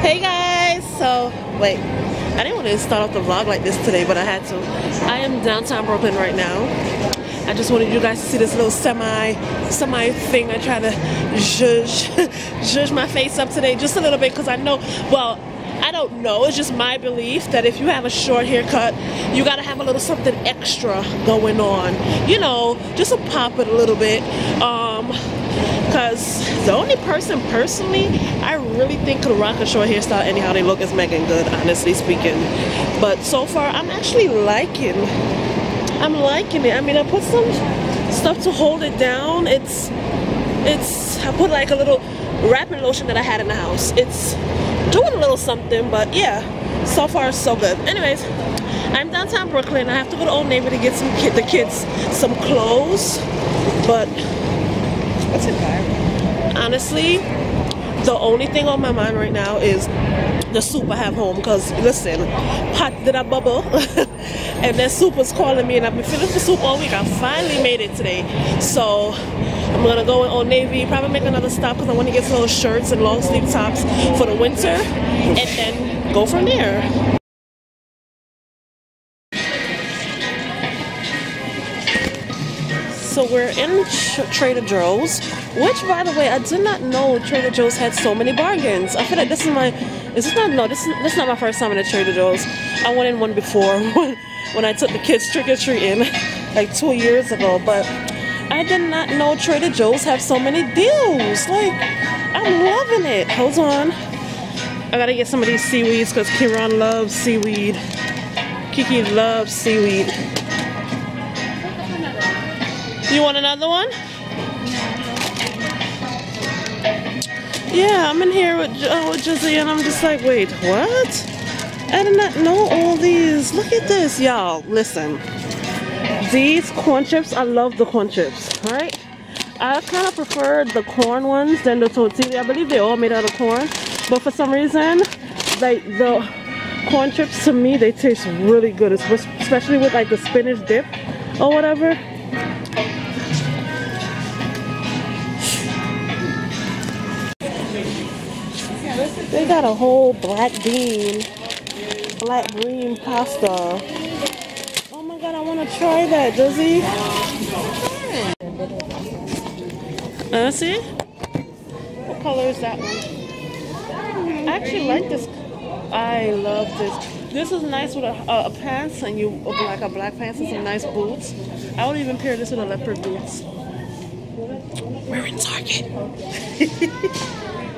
Hey guys, so wait, I didn't want to start off the vlog like this today, but I had to. I am downtown Brooklyn right now. I just wanted you guys to see this little semi thing. I try to zhuzh my face up today just a little bit because I know, well, I don't know, it's just my belief that if you have a short haircut, you gotta have a little something extra going on. You know, just to pop it a little bit. Because the only person personally I really think could rock a short hairstyle anyhow they look is Megan Good, honestly speaking. But so far, I'm actually liking it. I mean, I put some stuff to hold it down. I put like a little wrapping lotion that I had in the house. It's doing a little something, but yeah, so far so good. Anyways, I'm downtown Brooklyn. I have to go to Old Navy to get the kids some clothes, but what's it like? Honestly, the only thing on my mind right now is the soup I have home, because listen, pot did I bubble and that soup was calling me, and I've been feeling for soup all week. I finally made it today, so I'm gonna go in Old Navy, probably make another stop because I want to get some little shirts and long sleeve tops for the winter and then go from there. So we're in Trader Joe's, which, by the way, I did not know Trader Joe's had so many bargains. I feel like this is not my first time in a Trader Joe's. I went in one before when I took the kids trick-or-treating like 2 years ago, but I did not know Trader Joe's have so many deals. Like, I'm loving it. Hold on. I gotta get some of these seaweeds because Kiran loves seaweed. Kiki loves seaweed. You want another one? Yeah, I'm in here with Jizzy and I'm just like, wait, what? I did not know all these. Look at this, y'all. Listen, these corn chips, I love the corn chips, right? I kind of prefer the corn ones than the tortilla. I believe they're all made out of corn, but for some reason, like the corn chips to me, they taste really good, especially with like the spinach dip or whatever. They got a whole black bean pasta. Oh my god, I want to try that, does he? Let's see. What color is that one? I actually like this. I love this. This is nice with a pants, and you open like a black pants and some nice boots. I would even pair this with a leopard boots. We're in Target.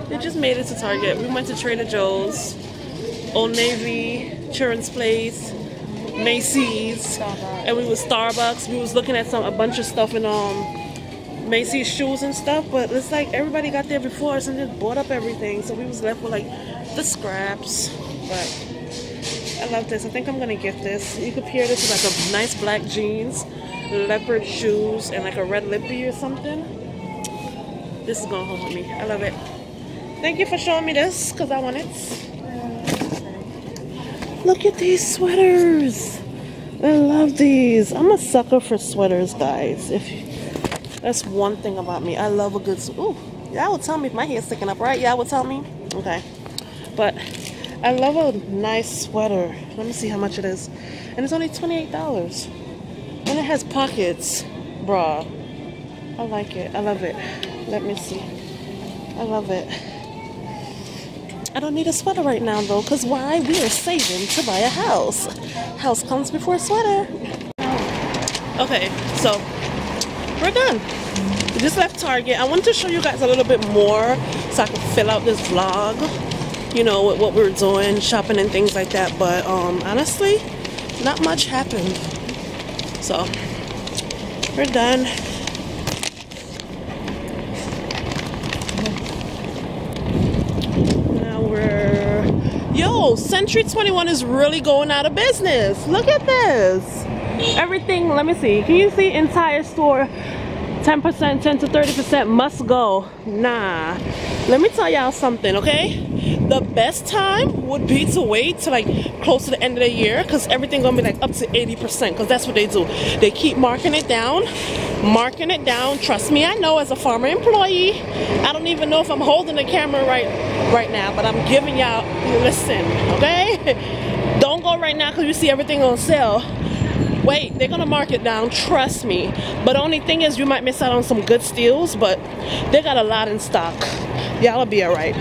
They just made it to Target. We went to Trader Joe's, Old Navy, Charence Place, Macy's, and we was Starbucks. We was looking at a bunch of stuff in Macy's shoes and stuff, but it's like everybody got there before us and just bought up everything, so we was left with like the scraps. But I love this. I think I'm gonna get this. You could pair this with like a nice black jeans, leopard shoes, and like a red lippy or something. This is going home with me. I love it. Thank you for showing me this, because I want it. Look at these sweaters. I love these. I'm a sucker for sweaters, guys. That's one thing about me. I love a good sweater. Ooh, y'all would tell me if my hair's sticking up, right? Y'all would tell me? Okay. But I love a nice sweater. Let me see how much it is. And it's only $28. And it has pockets, brah. I like it. I love it. Let me see. I love it. I don't need a sweater right now though, because why? We are saving to buy a house. House comes before sweater. Okay, so we're done. We just left Target. I wanted to show you guys a little bit more so I could fill out this vlog, you know, with what we were doing, shopping and things like that, but honestly, not much happened. So we're done. Yo, Century 21 is really going out of business. Look at this. Everything, let me see. Can you see entire store 10%, 10 to 30% must go? Nah. Let me tell y'all something, okay? The best time would be to wait till like close to the end of the year, because everything gonna be like up to 80%, because that's what they do. They keep marking it down. Marking it down. Trust me, I know as a former employee. I don't even know if I'm holding the camera right. right now, but I'm giving y'all, listen, okay? Don't go right now because you see everything on sale. Wait, they're gonna mark it down, trust me. But the only thing is you might miss out on some good steals, but they got a lot in stock. Y'all will be all right.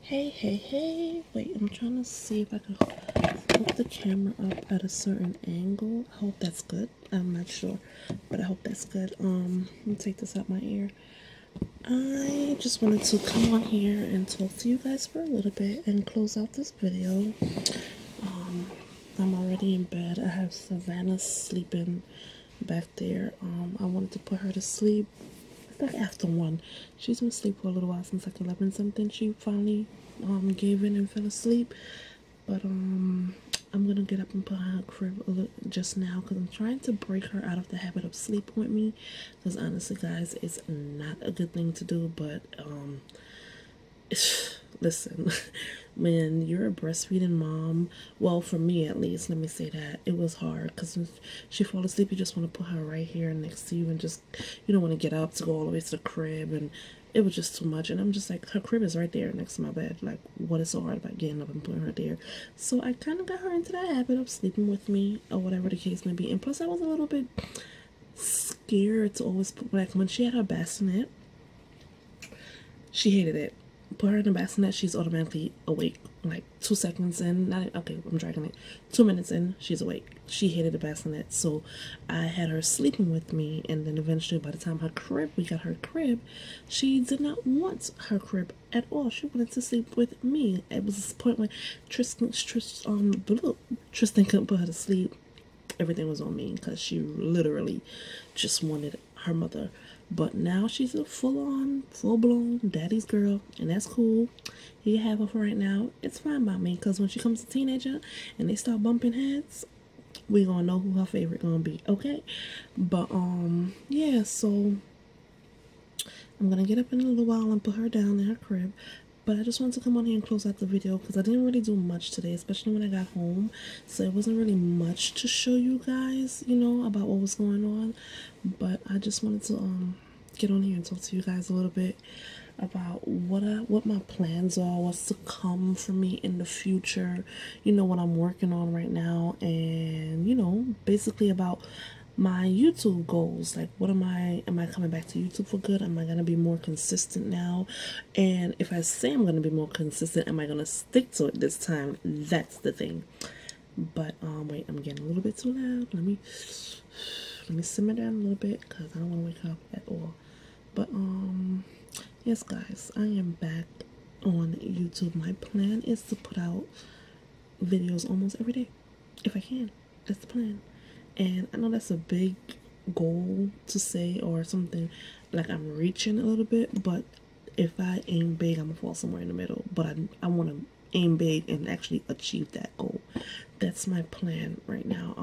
Hey, hey, hey, wait, I'm trying to see if I can hook the camera up at a certain angle. I hope that's good. I'm not sure, but I hope that's good. Let me take this out my ear. I just wanted to come on here and talk to you guys for a little bit and close out this video. I'm already in bed. I have Savannah sleeping back there. I wanted to put her to sleep. It's like after 1. She's been asleep for a little while, since like 11 something. She finally gave in and fell asleep. But I'm going to get up and put her in her crib a little just now because I'm trying to break her out of the habit of sleeping with me. Because honestly, guys, it's not a good thing to do. But listen, when you're a breastfeeding mom, well, for me at least, let me say that, it was hard. Because when she falls asleep, you just want to put her right here next to you and just, you don't want to get up to go all the way to the crib. And it was just too much, and I'm just like, her crib is right there next to my bed. Like, what is so hard about getting up and putting her there? So I kind of got her into that habit of sleeping with me, or whatever the case may be. And plus, I was a little bit scared to always put, like, when she had her bassinet, she hated it. Put her in the bassinet, she's automatically awake. Like, 2 seconds in, not okay, I'm dragging it. 2 minutes in, she's awake. She hated the bassinet, so I had her sleeping with me, and then eventually, by the time her crib, we got her crib, she did not want her crib at all. She wanted to sleep with me. It was this point when Tristan couldn't put her to sleep. Everything was on me because she literally just wanted her mother. But now she's a full-on, full-blown daddy's girl, and that's cool. You have her for right now. It's fine by me, because when she comes a teenager and they start bumping heads, we gonna know who her favorite gonna be, okay? But, yeah, so I'm gonna get up in a little while and put her down in her crib. But I just wanted to come on here and close out the video because I didn't really do much today, especially when I got home. So it wasn't really much to show you guys, you know, about what was going on. But I just wanted to get on here and talk to you guys a little bit about what my plans are, what's to come for me in the future, you know, what I'm working on right now, and, you know, basically about my YouTube goals. Like, what am I coming back to YouTube for good? Am I gonna be more consistent now? And if I say I'm gonna be more consistent, am I gonna stick to it this time? That's the thing. But wait, I'm getting a little bit too loud. Let me simmer down a little bit because I don't want to wake up at all. But yes, guys, I am back on YouTube. My plan is to put out videos almost every day if I can. That's the plan. And I know that's a big goal to say, or something like I'm reaching a little bit, but if I aim big, I'm gonna fall somewhere in the middle. But I want to aim big and actually achieve that goal. That's my plan right now.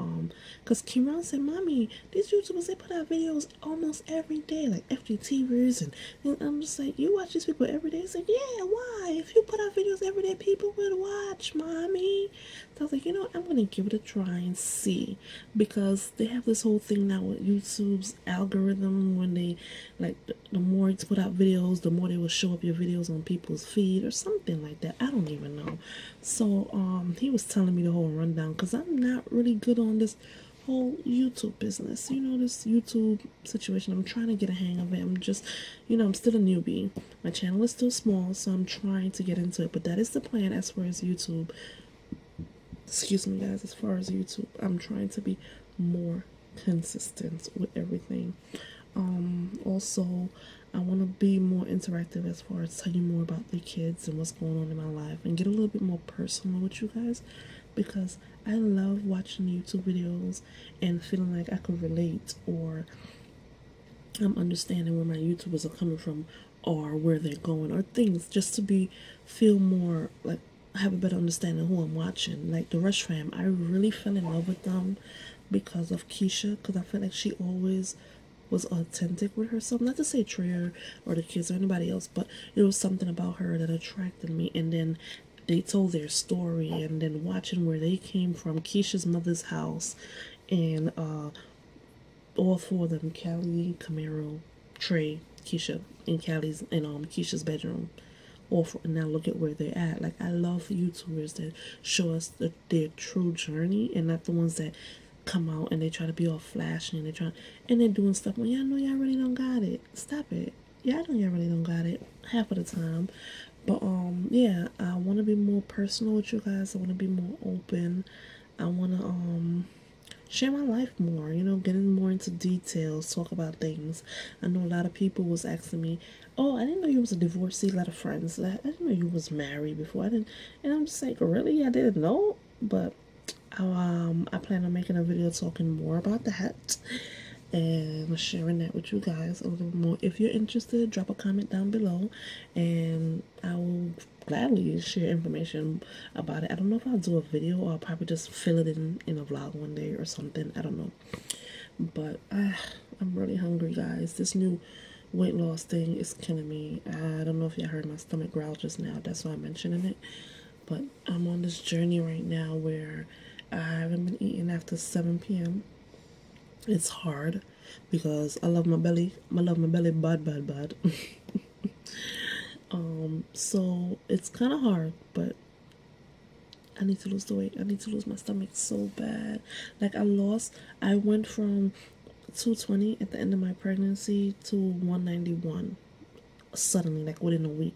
Because Kimron said, Mommy, these YouTubers, they put out videos almost every day, like FDTVers, and I'm just like, you watch these people every day? It's like, yeah, why? If you put out videos every day, people will watch, Mommy. So I was like, you know what? I'm going to give it a try and see, because they have this whole thing now with YouTube's algorithm, when they, like, the more you put out videos, the more they will show up your videos on people's feed or something like that. I don't even know. So he was telling me the whole rundown, because I'm not really good on this whole YouTube business, you know, this YouTube situation. I'm trying to get a hang of it. I'm just, you know, I'm still a newbie. My channel is still small, so I'm trying to get into it. But that is the plan as far as YouTube. Excuse me, guys, as far as YouTube, I'm trying to be more consistent with everything. Also, I want to be more interactive as far as telling you more about the kids and what's going on in my life, and get a little bit more personal with you guys, because I love watching YouTube videos and feeling like I could relate, or I'm understanding where my YouTubers are coming from, or where they're going, or things, just to feel more like I have a better understanding of who I'm watching. Like the Rush fam, I really fell in love with them because of Keisha, because I feel like she always was authentic with herself. Not to say Trader or the kids or anybody else, but it was something about her that attracted me. And then they told their story, and then watching where they came from, Keisha's mother's house, and all 4 of them, Callie, Camaro, Trey, Keisha and Callie's and Keisha's bedroom. And now look at where they're at. Like, I love YouTubers that show us their true journey and not the ones that come out and they try to be all flashy and they're doing stuff when y'all know y'all really don't got it. Stop it. Y'all know y'all really don't got it half of the time. But yeah, I want to be more personal with you guys. I want to be more open. I want to share my life more, you know, getting more into details, talk about things. I know a lot of people was asking me, oh, I didn't know you was a divorcee. A lot of friends, like, I didn't know you was married before. And I'm just like, really? I didn't know? But I plan on making a video talking more about that and sharing that with you guys a little more. If you're interested, drop a comment down below and I will gladly share information about it. I don't know if I'll do a video or I'll probably just fill it in a vlog one day or something. I don't know. But I'm really hungry, guys. This new weight loss thing is killing me. I don't know if y'all heard my stomach growl just now. That's why I'm mentioning it. But I'm on this journey right now where I haven't been eating after 7 p.m. It's hard because I love my belly. I love my belly bad, bad, bad. So it's kind of hard, but I need to lose the weight. I need to lose my stomach so bad. Like, I went from 220 at the end of my pregnancy to 191 suddenly, like within a week,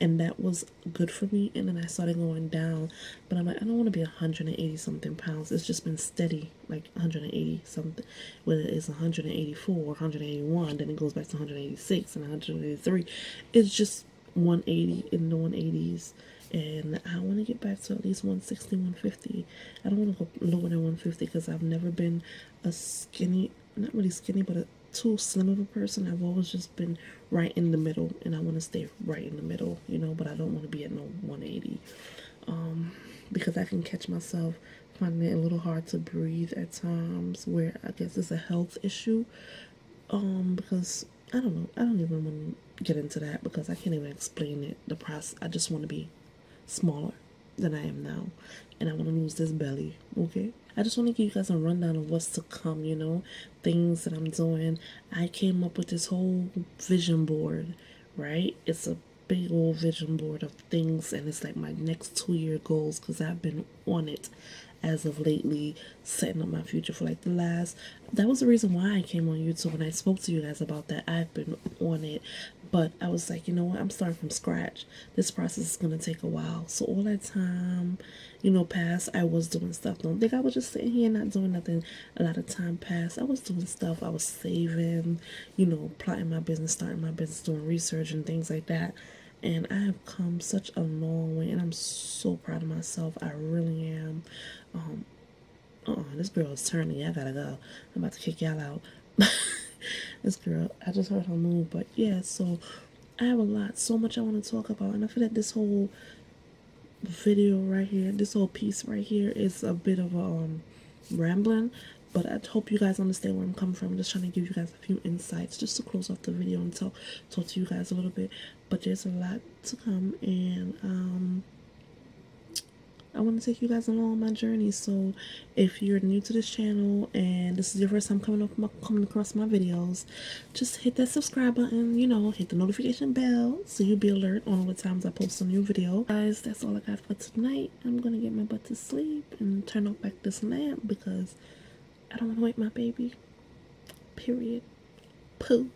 and that was good for me. And then I started going down, but I'm like, I don't want to be 180 something pounds. It's just been steady, like 180 something, whether it's 184 or 181, then it goes back to 186 and 183. It's just 180 in the 180s, and I want to get back to at least 160, 150. I don't want to go lower than 150 because I've never been a skinny, not really skinny, but too slim of a person. I've always just been right in the middle, and I want to stay right in the middle, you know, but I don't want to be at no 180 because I can catch myself finding it a little hard to breathe at times, where I guess it's a health issue, because I don't know, I don't even want to get into that because I can't even explain it, the process. I just want to be smaller than I am now, and I want to lose this belly, okay? I just want to give you guys a rundown of what's to come, you know, things that I'm doing. I came up with this whole vision board, right? It's a big old vision board of things, and it's like my next 2-year goals, because I've been on it as of lately, setting up my future for like the last, that was the reason why I came on YouTube and I spoke to you guys about that. I've been on it, but I was like, you know what, I'm starting from scratch. This process is going to take a while. So all that time, you know, past, I was doing stuff. Don't think I was just sitting here not doing nothing. A lot of time passed. I was doing stuff. I was saving, you know, plotting my business, starting my business, doing research and things like that. And I have come such a long way, and I'm so proud of myself. I really am. This girl is turning. I gotta go. I'm about to kick y'all out. This girl, I just heard her move. But yeah, so I have a lot, so much I want to talk about, and I feel like this whole video right here, this whole piece right here, is a bit of a rambling. But I hope you guys understand where I'm coming from. I'm just trying to give you guys a few insights just to close off the video and talk to you guys a little bit. But there's a lot to come, and I want to take you guys along my journey. So if you're new to this channel and this is your first time coming across my videos, just hit that subscribe button, you know, hit the notification bell so you'll be alert on what times I post a new video. Guys, that's all I got for tonight. I'm going to get my butt to sleep and turn off back this lamp because I don't want to wake my baby. Period. Poo.